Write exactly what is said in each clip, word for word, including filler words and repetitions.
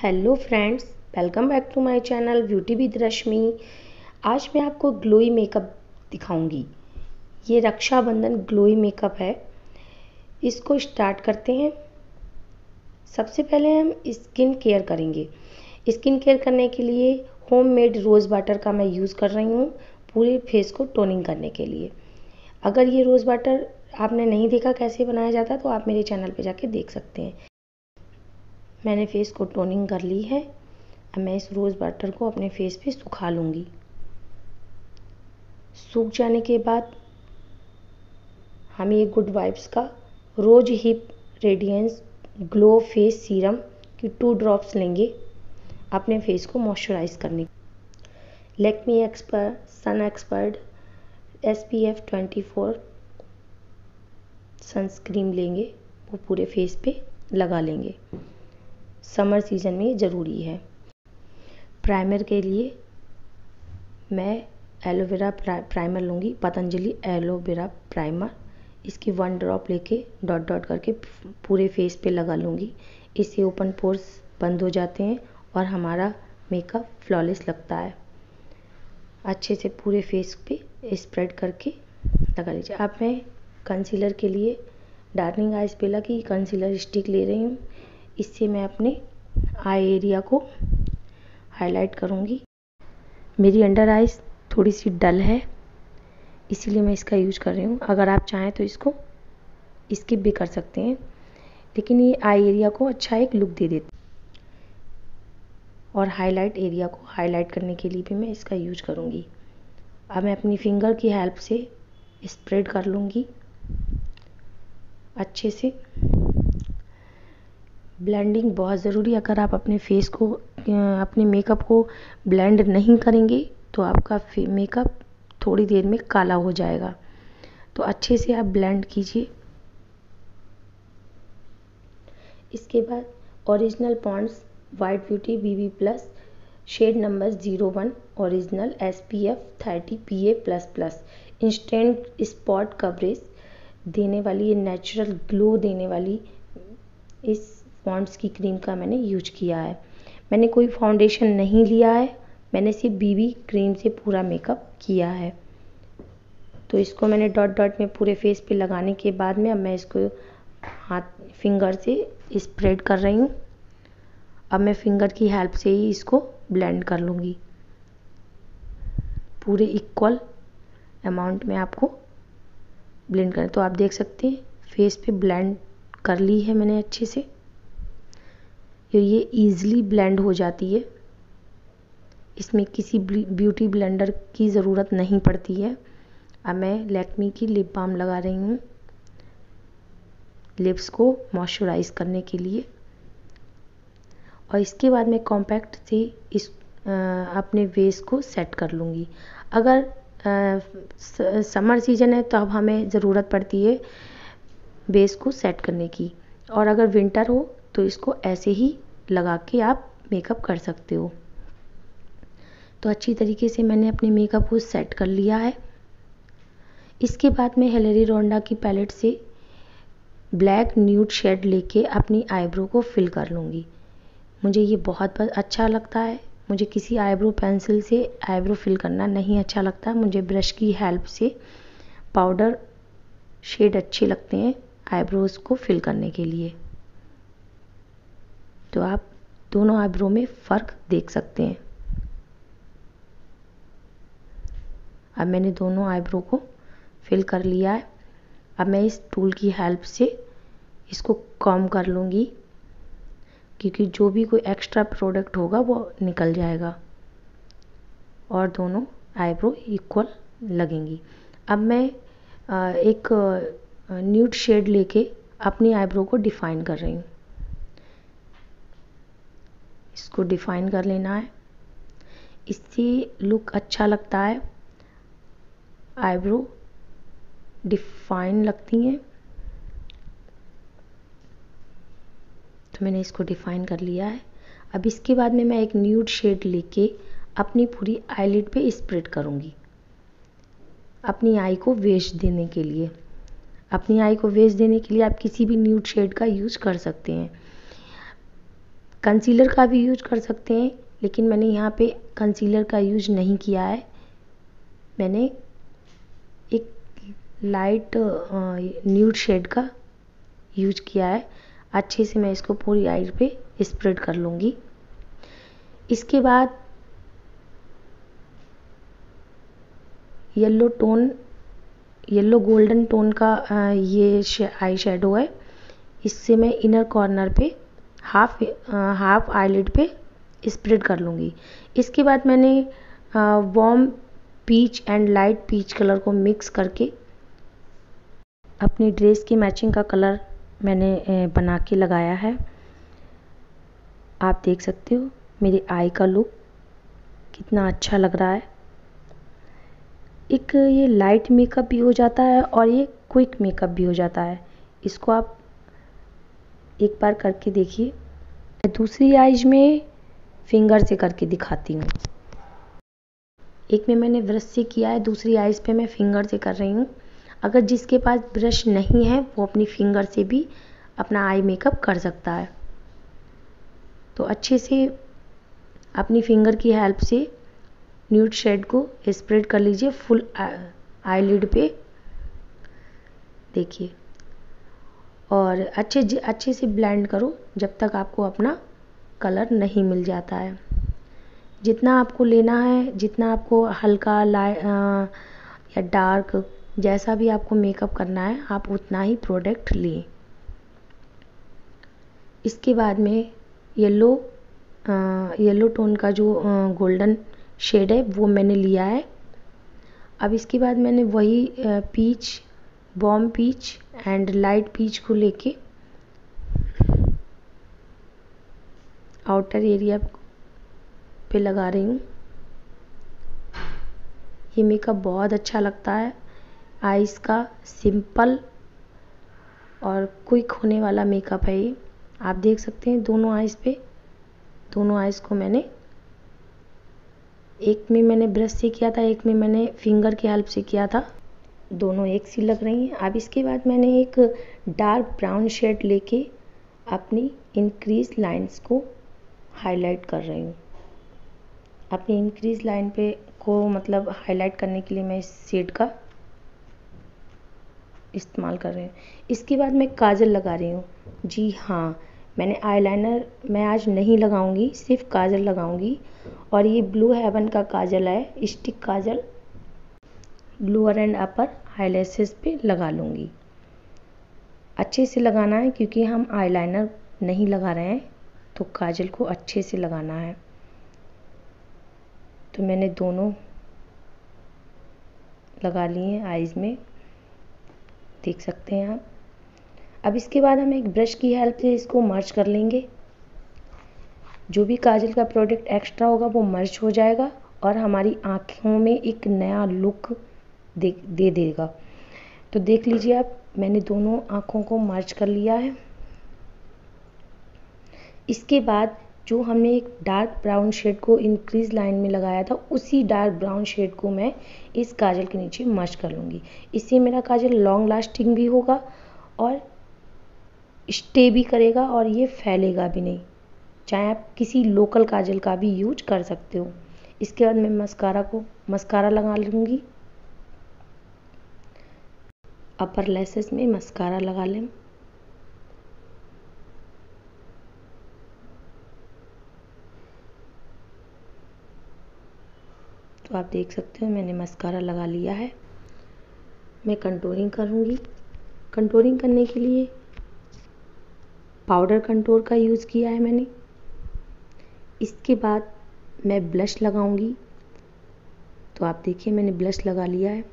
Hello friends, welcome back to my channel ब्यूटीबी Rashmi. आज मैं आपको ग्लोई मेकअप दिखाऊंगी। ये रक्षाबंधन ग्लोई मेकअप है। इसको स्टार्ट करते हैं। सबसे पहले हम स्किन केयर करेंगे। स्किन केयर करने के लिए होममेड रोज़ वाटर का मैं यूज़ कर रही हूँ पूरे फेस को टोनिंग करने के लिए। अगर ये रोज़ वाटर आपने नहीं देखा कैसे बनाया जाता तो आप मेरे चैनल पर जाके देख सकते हैं। मैंने फेस को टोनिंग कर ली है। अब मैं इस रोज़ वाटर को अपने फेस पे सुखा लूँगी। सूख जाने के बाद हम ये गुड वाइप्स का rose hip radiance glow face serum की टू ड्रॉप्स लेंगे अपने फेस को मॉइस्चराइज करने। Lakme expert sun expert S P F twenty four sunscreen लेंगे, वो पूरे फेस पे लगा लेंगे। समर सीजन में ज़रूरी है। प्राइमर के लिए मैं एलोवेरा प्राइमर लूँगी, पतंजलि एलोवेरा प्राइमर। इसकी वन ड्रॉप लेके डॉट डॉट करके पूरे फेस पे लगा लूँगी। इससे ओपन पोर्स बंद हो जाते हैं और हमारा मेकअप फ्लॉलेस लगता है। अच्छे से पूरे फेस पे स्प्रेड करके लगा लीजिए। अब मैं कंसीलर के लिए डार्निंग आइस बेला की कंसीलर स्टिक ले रही हूँ। इससे मैं अपने आई एरिया को हाईलाइट करूँगी। मेरी अंडर आइज थोड़ी सी डल है, इसीलिए मैं इसका यूज कर रही हूँ। अगर आप चाहें तो इसको स्किप भी कर सकते हैं, लेकिन ये आई एरिया को अच्छा एक लुक दे देती और हाईलाइट एरिया को हाईलाइट करने के लिए भी मैं इसका यूज करूँगी। अब मैं अपनी फिंगर की हेल्प से स्प्रेड कर लूँगी अच्छे से। ब्लेंडिंग बहुत ज़रूरी है। अगर आप अपने फेस को अपने मेकअप को ब्लेंड नहीं करेंगे तो आपका मेकअप थोड़ी देर में काला हो जाएगा। तो अच्छे से आप ब्लेंड कीजिए। इसके बाद original Pond's white beauty BB plus shade number zero one original S P F thirty P A plus plus instant spot coverage देने वाली, ये नेचुरल ग्लो देने वाली इस पॉन्ड्स की क्रीम का मैंने यूज किया है। मैंने कोई फाउंडेशन नहीं लिया है, मैंने सिर्फ बीबी क्रीम से पूरा मेकअप किया है। तो इसको मैंने डॉट डॉट में पूरे फेस पे लगाने के बाद में अब मैं इसको हाथ फिंगर से स्प्रेड कर रही हूँ। अब मैं फिंगर की हेल्प से ही इसको ब्लेंड कर लूँगी। पूरे इक्वल अमाउंट में आपको ब्लेंड करें। तो आप देख सकते हैं फेस पे ब्लेंड कर ली है मैंने अच्छे से। ये इजीली ब्लेंड हो जाती है, इसमें किसी ब्यूटी ब्लेंडर की ज़रूरत नहीं पड़ती है। अब मैं लैक्मे की लिप बाम लगा रही हूँ लिप्स को मॉइस्चराइज करने के लिए। और इसके बाद मैं कॉम्पैक्ट से इस आ, अपने वेस को सेट कर लूँगी। अगर आ, स, समर सीजन है तो अब हमें ज़रूरत पड़ती है वेस को सेट करने की, और अगर विंटर हो तो इसको ऐसे ही लगा के आप मेकअप कर सकते हो। तो अच्छी तरीके से मैंने अपने मेकअप को सेट कर लिया है। इसके बाद मैं हेलरी रोंडा की पैलेट से ब्लैक न्यूड शेड लेके अपनी आईब्रो को फिल कर लूँगी। मुझे ये बहुत अच्छा लगता है। मुझे किसी आईब्रो पेंसिल से आईब्रो फिल करना नहीं अच्छा लगता। मुझे ब्रश की हेल्प से पाउडर शेड अच्छे लगते हैं आईब्रोज़ को फिल करने के लिए। तो आप दोनों आईब्रो में फ़र्क देख सकते हैं। अब मैंने दोनों आईब्रो को फिल कर लिया है। अब मैं इस टूल की हेल्प से इसको कॉम कर लूँगी, क्योंकि जो भी कोई एक्स्ट्रा प्रोडक्ट होगा वो निकल जाएगा और दोनों आईब्रो इक्वल लगेंगी। अब मैं एक न्यूड शेड लेके अपनी आईब्रो को डिफाइन कर रही हूँ। इसको डिफाइन कर लेना है, इससे लुक अच्छा लगता है। आईब्रो डिफाइन लगती हैं, तो मैंने इसको डिफाइन कर लिया है। अब इसके बाद में मैं एक न्यूड शेड लेके अपनी पूरी आईलिड पे स्प्रेड करूँगी अपनी आई को वेश देने के लिए। अपनी आई को वेश देने के लिए आप किसी भी न्यूड शेड का यूज कर सकते हैं। कंसीलर का भी यूज कर सकते हैं, लेकिन मैंने यहाँ पे कंसीलर का यूज नहीं किया है। मैंने एक लाइट न्यूड शेड का यूज किया है। अच्छे से मैं इसको पूरी आई पे स्प्रेड कर लूँगी। इसके बाद yellow tone, yellow golden tone का ये आई शेडो है, इससे मैं इनर कॉर्नर पे हाफ हाफ आईलिड पे स्प्रेड कर लूँगी। इसके बाद मैंने warm peach and light peach colour को मिक्स करके अपनी ड्रेस की मैचिंग का कलर मैंने बना के लगाया है। आप देख सकते हो मेरे आई का लुक कितना अच्छा लग रहा है। एक ये लाइट मेकअप भी हो जाता है और ये क्विक मेकअप भी हो जाता है। इसको आप एक बार करके देखिए। मैं दूसरी आईज में फिंगर से करके दिखाती हूँ। एक में मैंने ब्रश से किया है, दूसरी आईज पे मैं फिंगर से कर रही हूँ। अगर जिसके पास ब्रश नहीं है वो अपनी फिंगर से भी अपना आई मेकअप कर सकता है। तो अच्छे से अपनी फिंगर की हेल्प से न्यूड शेड को स्प्रेड कर लीजिए फुल आईलिड पे, देखिए, और अच्छे अच्छे से ब्लेंड करो जब तक आपको अपना कलर नहीं मिल जाता है। जितना आपको लेना है, जितना आपको हल्का लाइ या डार्क, जैसा भी आपको मेकअप करना है आप उतना ही प्रोडक्ट लें। इसके बाद में येलो येलो टोन का जो गोल्डन शेड है वो मैंने लिया है। अब इसके बाद मैंने वही peach, balm peach and light peach को लेके आउटर एरिया पे लगा रही हूँ। ये मेकअप बहुत अच्छा लगता है। आईज का सिंपल और क्विक होने वाला मेकअप है ये। आप देख सकते हैं दोनों आईज पे, दोनों आईज को मैंने, एक में मैंने ब्रश से किया था, एक में मैंने फिंगर की हेल्प से किया था। दोनों एक सी लग रही हैं। अब इसके बाद मैंने एक डार्क ब्राउन शेड लेके अपनी इंक्रीज लाइंस को हाईलाइट कर रही हूँ। अपनी इंक्रीज लाइन पे को मतलब हाईलाइट करने के लिए मैं इस शेड का इस्तेमाल कर रही हूँ। इसके बाद मैं काजल लगा रही हूँ। जी हाँ, मैंने आईलाइनर मैं आज नहीं लगाऊंगी, सिर्फ काजल लगाऊंगी। और ये ब्लू हेवन का काजल है, स्टिक काजल, लोअर एंड अपर आईलैशेस पे लगा लूँगी। अच्छे से लगाना है क्योंकि हम आईलाइनर नहीं लगा रहे हैं, तो काजल को अच्छे से लगाना है। तो मैंने दोनों लगा लिए हैं आईज में, देख सकते हैं आप। अब इसके बाद हम एक ब्रश की हेल्प से इसको मर्ज कर लेंगे। जो भी काजल का प्रोडक्ट एक्स्ट्रा होगा वो मर्ज हो जाएगा और हमारी आँखों में एक नया लुक दे दे देगा। तो देख लीजिए आप, मैंने दोनों आँखों को मर्ज कर लिया है। इसके बाद जो हमने एक डार्क ब्राउन शेड को इंक्रीज लाइन में लगाया था, उसी डार्क ब्राउन शेड को मैं इस काजल के नीचे मर्ज कर लूँगी। इससे मेरा काजल लॉन्ग लास्टिंग भी होगा और स्टे भी करेगा और ये फैलेगा भी नहीं। चाहे आप किसी लोकल काजल का भी यूज कर सकते हो। इसके बाद मैं मस्कारा को मस्कारा लगा लूँगी। अपर लैसेस में मस्कारा लगा लें। तो आप देख सकते हो मैंने मस्कारा लगा लिया है। मैं कंटूरिंग करूँगी। कंटूरिंग करने के लिए पाउडर कंटूर का यूज़ किया है मैंने। इसके बाद मैं ब्लश लगाऊंगी। तो आप देखिए मैंने ब्लश लगा लिया है।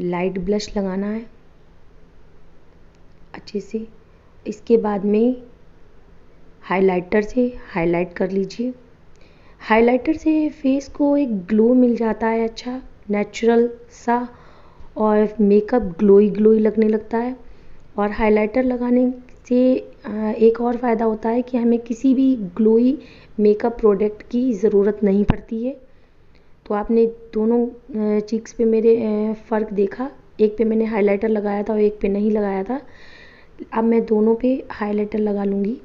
लाइट ब्लश लगाना है अच्छे से। इसके बाद में हाइलाइटर से हाईलाइट कर लीजिए। हाइलाइटर से फेस को एक ग्लो मिल जाता है, अच्छा नेचुरल सा, और मेकअप ग्लोई ग्लोई लगने लगता है। और हाइलाइटर लगाने से एक और फ़ायदा होता है कि हमें किसी भी ग्लोई मेकअप प्रोडक्ट की ज़रूरत नहीं पड़ती है। तो आपने दोनों चीक्स पे मेरे फ़र्क देखा एक पे मैंने हाइलाइटर लगाया था और एक पे नहीं लगाया था। अब मैं दोनों पे हाइलाइटर लगा लूँगी।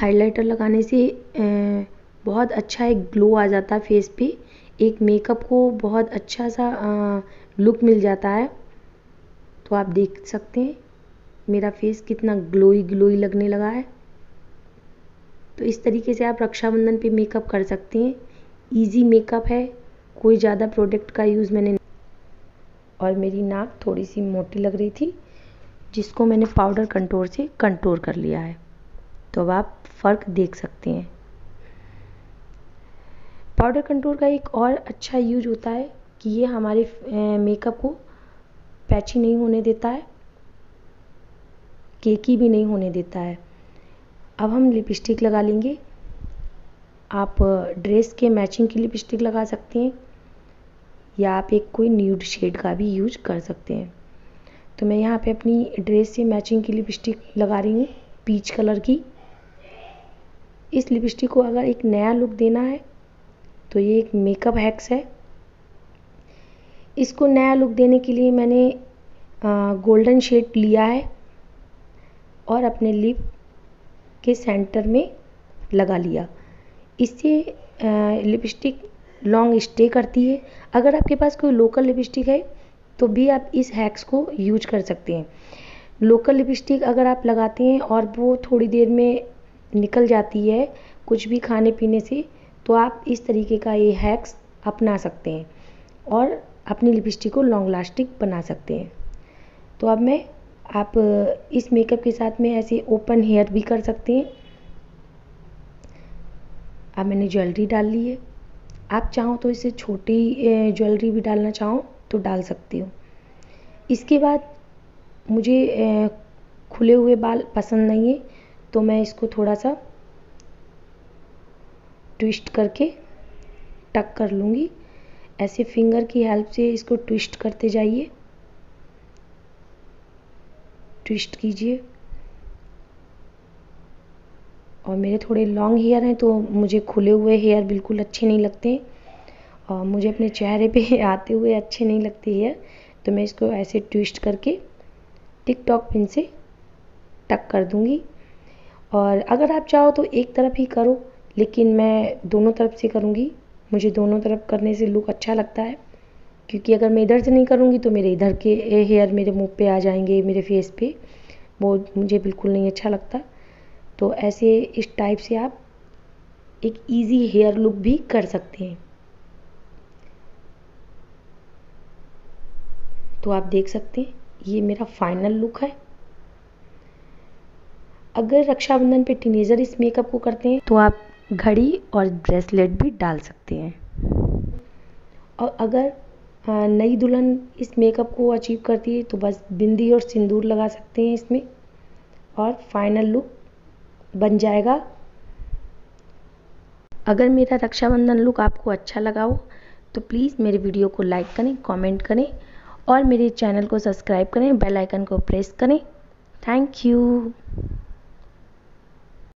हाइलाइटर लगाने से बहुत अच्छा एक ग्लो आ जाता है फेस पे, एक मेकअप को बहुत अच्छा सा लुक मिल जाता है। तो आप देख सकते हैं मेरा फेस कितना ग्लोई ग्लोई लगने लगा है। तो इस तरीके से आप रक्षाबंधन पे मेकअप कर सकते हैं। इजी मेकअप है, कोई ज़्यादा प्रोडक्ट का यूज़ मैंने। और मेरी नाक थोड़ी सी मोटी लग रही थी, जिसको मैंने पाउडर कंटूर से कंटूर कर लिया है। तो अब आप फ़र्क देख सकते हैं। पाउडर कंटूर का एक और अच्छा यूज होता है कि ये हमारे मेकअप को पैची नहीं होने देता है, केकी भी नहीं होने देता है। अब हम लिपस्टिक लगा लेंगे। आप ड्रेस के मैचिंग की लिपस्टिक लगा सकते हैं या आप एक कोई न्यूड शेड का भी यूज कर सकते हैं। तो मैं यहाँ पे अपनी ड्रेस से मैचिंग की लिपस्टिक लगा रही हूँ, पीच कलर की। इस लिपस्टिक को अगर एक नया लुक देना है तो ये एक मेकअप हैक्स है। इसको नया लुक देने के लिए मैंने गोल्डन शेड लिया है और अपने लिप के सेंटर में लगा लिया। इससे लिपस्टिक लॉन्ग स्टे करती है। अगर आपके पास कोई लोकल लिपस्टिक है तो भी आप इस हैक्स को यूज कर सकते हैं। लोकल लिपस्टिक अगर आप लगाते हैं और वो थोड़ी देर में निकल जाती है कुछ भी खाने पीने से, तो आप इस तरीके का ये हैक्स अपना सकते हैं और अपनी लिपस्टिक को लॉन्ग लास्टिंग बना सकते हैं। तो अब मैं आप इस मेकअप के साथ में ऐसे ओपन हेयर भी कर सकते हैं। अब मैंने ज्वेलरी डाल ली है। आप चाहो तो इसे छोटी ज्वेलरी भी डालना चाहो तो डाल सकते हो। इसके बाद मुझे खुले हुए बाल पसंद नहीं है तो मैं इसको थोड़ा सा ट्विस्ट करके टक कर लूँगी। ऐसे फिंगर की हेल्प से इसको ट्विस्ट करते जाइए, ट्विस्ट कीजिए। और मेरे थोड़े लॉन्ग हेयर हैं तो मुझे खुले हुए हेयर बिल्कुल अच्छे नहीं लगते और मुझे अपने चेहरे पे आते हुए अच्छे नहीं लगते हेयर। तो मैं इसको ऐसे ट्विस्ट करके टिक टॉक पिन से टक कर दूँगी। और अगर आप चाहो तो एक तरफ ही करो, लेकिन मैं दोनों तरफ से करूँगी। मुझे दोनों तरफ करने से लुक अच्छा लगता है, क्योंकि अगर मैं इधर से नहीं करूँगी तो मेरे इधर के हेयर मेरे मुंह पे आ जाएंगे, मेरे फेस पे, वो मुझे बिल्कुल नहीं अच्छा लगता। तो ऐसे इस टाइप से आप एक इजी हेयर लुक भी कर सकते हैं। तो आप देख सकते हैं ये मेरा फाइनल लुक है। अगर रक्षाबंधन पे टीनेजर इस मेकअप को करते हैं तो आप घड़ी और ब्रेसलेट भी डाल सकते हैं। और अगर नई दुल्हन इस मेकअप को अचीव करती है तो बस बिंदी और सिंदूर लगा सकते हैं इसमें और फाइनल लुक बन जाएगा। अगर मेरा रक्षाबंधन लुक आपको अच्छा लगा हो तो प्लीज़ मेरे वीडियो को लाइक करें, कमेंट करें और मेरे चैनल को सब्सक्राइब करें, बेल आइकन को प्रेस करें। Thank you.